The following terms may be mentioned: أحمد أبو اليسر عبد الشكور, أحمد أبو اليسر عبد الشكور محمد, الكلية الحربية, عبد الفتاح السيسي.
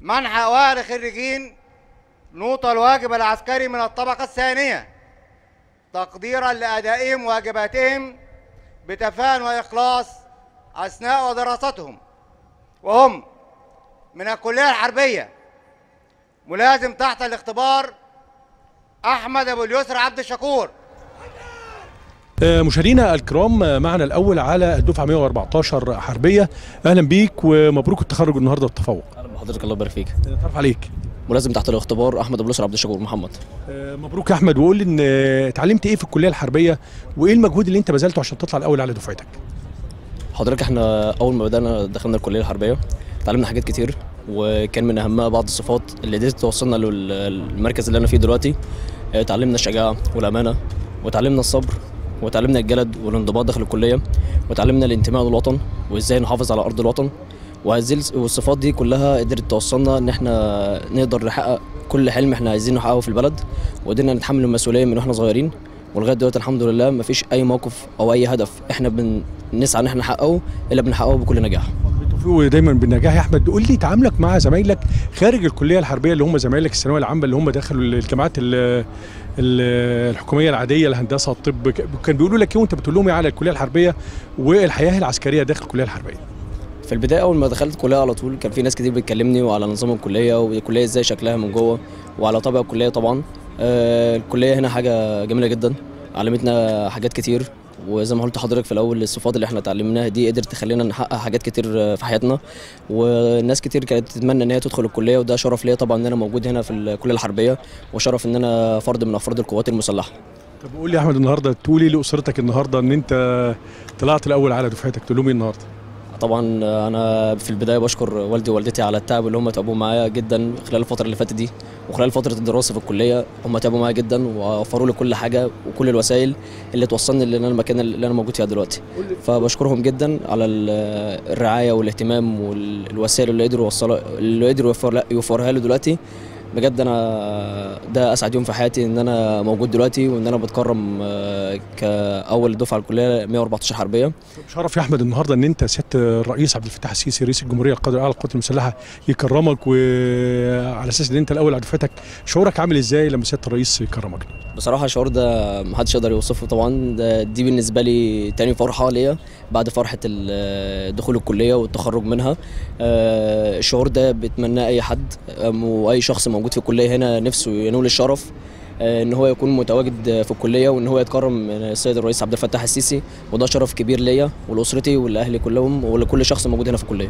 منح أوائل الخريجين نوط الواجب العسكري من الطبقة الثانية تقديراً لأدائهم واجباتهم بتفان وإخلاص أثناء دراستهم، وهم من الكلية الحربية ملازم تحت الاختبار أحمد أبو اليسر عبد الشكور. مشاهدينا الكرام، معنا الأول على الدفعة 114 حربية. أهلا بيك ومبروك التخرج النهاردة بالتفوق. أهلا بحضرتك، الله يبارك فيك. تعرف عليك ملازم تحت الاختبار أحمد أبو اليسر عبد الشكور محمد. مبروك يا أحمد، وقول لي إن اتعلمت إيه في الكلية الحربية وإيه المجهود اللي أنت بذلته عشان تطلع الأول على دفعتك؟ حضرتك احنا أول ما بدأنا دخلنا الكلية الحربية اتعلمنا حاجات كتير، وكان من أهمها بعض الصفات اللي دي توصلنا للمركز اللي أنا فيه دلوقتي. اتعلمنا الشجاعة والأمانة، وتعلمنا الصبر، وتعلمنا الجلد والانضباط داخل الكليه، وتعلمنا الانتماء للوطن وازاي نحافظ على ارض الوطن، والصفات دي كلها قدرت توصلنا ان احنا نقدر نحقق كل حلم احنا عايزين نحققه في البلد، وقدرنا نتحمل المسؤوليه من واحنا صغيرين ولغايه دلوقتي الحمد لله. مفيش اي موقف او اي هدف احنا بنسعى ان احنا نحققه الا بنحققه بكل نجاح. ودايما بالنجاح يا احمد. قول لي تعاملك مع زمايلك خارج الكليه الحربيه اللي هم زمايلك الثانويه العامه اللي هم دخلوا الجامعات الحكوميه العاديه، الهندسه، الطب، كان بيقولوا لك ايه وانت بتقول لهم ايه على الكليه الحربيه والحياه العسكريه داخل الكليه الحربيه؟ في البدايه اول ما دخلت الكليه على طول كان في ناس كتير بتكلمني وعلى نظام الكليه والكليه ازاي شكلها من جوه وعلى طابع الكليه. طبعا الكليه هنا حاجه جميله جدا، علمتنا حاجات كتير، وزي ما قلت لحضرتك في الاول الصفات اللي احنا اتعلمناها دي قدرت تخلينا نحقق حاجات كتير في حياتنا، والناس كتير كانت تتمنى ان هي تدخل الكليه، وده شرف ليا طبعا ان انا موجود هنا في الكليه الحربيه، وشرف ان انا فرد من افراد القوات المسلحه. طب قول لي يا احمد، النهارده تقول ايه لاسرتك النهارده ان انت طلعت الاول على دفعتك؟ تقول لهم ايه النهارده؟ طبعا انا في البدايه بشكر والدي ووالدتي على التعب اللي هم تعبوا معايا جدا خلال الفتره اللي فاتت دي، وخلال فتره الدراسه في الكليه هم تعبوا معايا جدا ووفروا لي كل حاجه وكل الوسائل اللي توصلني للمكان اللي انا موجود فيه دلوقتي، فبشكرهم جدا على الرعايه والاهتمام والوسائل اللي قدروا يوفرها لي دلوقتي. بجد انا ده اسعد يوم في حياتي ان انا موجود دلوقتي وان انا بتكرم كاول دفعه الكليه 114 حربيه. شرف يا احمد النهارده ان انت سياده الرئيس عبد الفتاح السيسي رئيس الجمهوريه القائد على القوات المسلحه يكرمك، وعلى اساس ان انت الاول على دفعتك، شعورك عامل ازاي لما سياده الرئيس يكرمك؟ بصراحه الشعور ده محدش يقدر يوصفه. طبعا دي بالنسبه لي تاني فرحه ليا بعد فرحه دخول الكليه والتخرج منها. الشعور ده بتمناه اي حد واي شخص موجود في الكليه هنا نفسه ينول الشرف ان هو يكون متواجد في الكليه، وان هو يتكرم السيد الرئيس عبد الفتاح السيسي، وده شرف كبير ليا ولاسرتي ولاهلي كلهم ولكل شخص موجود هنا في الكليه.